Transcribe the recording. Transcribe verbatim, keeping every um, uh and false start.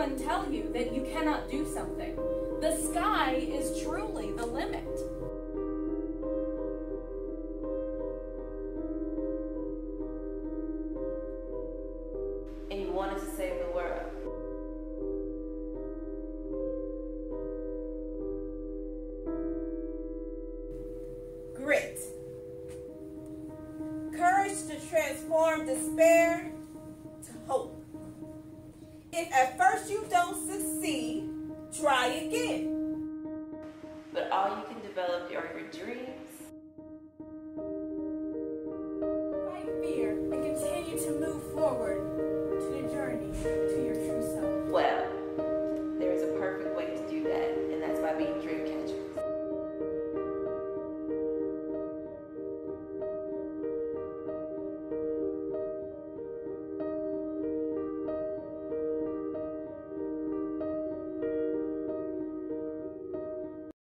anyone tell you that you cannot do something? The sky is truly the limit. And you wanted to save the world. Grit. Courage to transform despair to hope. If at first you don't succeed, try again.